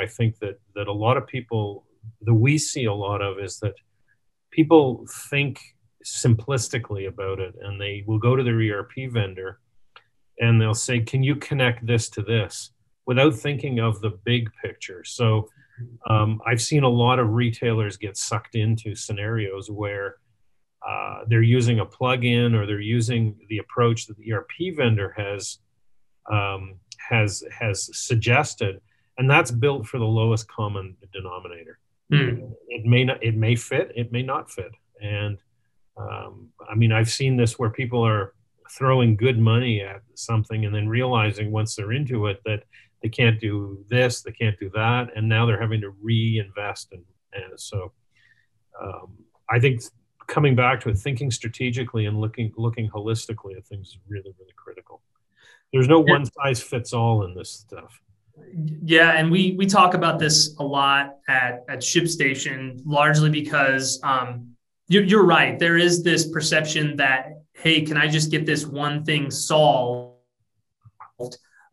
I think that a lot of people, that we see a lot of, is that people think simplistically about it, and they will go to their ERP vendor and they'll say, can you connect this to this, without thinking of the big picture. So I've seen a lot of retailers get sucked into scenarios where they're using a plugin, or they're using the approach that the ERP vendor has suggested, and that's built for the lowest common denominator. Mm. It may fit, it may not fit. And I mean, I've seen this where people are throwing good money at something and then realizing once they're into it that they can't do this, they can't do that, and now they're having to reinvest. And so I think coming back to it, thinking strategically and looking holistically at things is really, really critical. There's no one size fits all in this stuff. Yeah, and we talk about this a lot at ShipStation, largely because you're right. There is this perception that, hey, can I just get this one thing solved?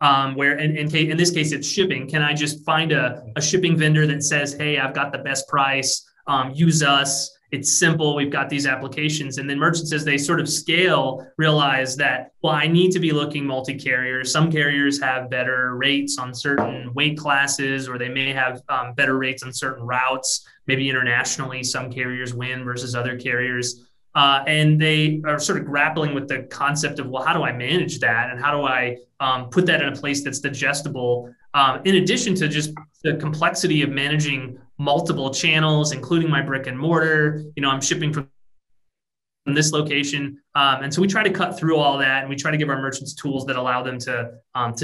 Where in this case, it's shipping. Can I just find a shipping vendor that says, hey, I've got the best price, use us. It's simple. We've got these applications. And then merchants, as they sort of scale, realize that, well, I need to be looking multi-carrier. Some carriers have better rates on certain weight classes, or they may have better rates on certain routes. Maybe internationally, some carriers win versus other carriers. And they are sort of grappling with the concept of, well, how do I manage that? And how do I put that in a place that's digestible? In addition to just the complexity of managing multiple channels, including my brick and mortar, you know, I'm shipping from this location. And so we try to cut through all that, and we try to give our merchants tools that allow them to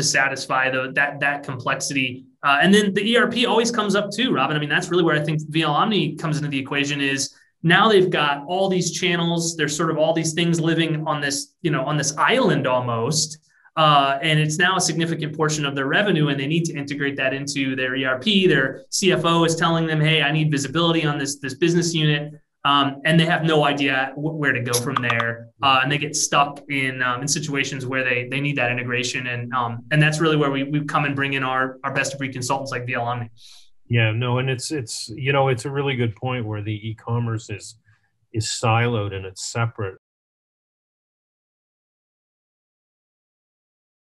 satisfy that complexity. And then the ERP always comes up too, Robin. I mean, that's really where I think VL Omni comes into the equation, is now they've got all these channels. There's sort of all these things living on this, you know, on this island almost. And it's now a significant portion of their revenue, and they need to integrate that into their ERP. Their CFO is telling them, hey, I need visibility on this business unit. And they have no idea where to go from there. And they get stuck in situations where they need that integration. And that's really where we come and bring in our best of breed consultants like VL Omni. Yeah, no. And it's a really good point where the e-commerce is siloed and it's separate.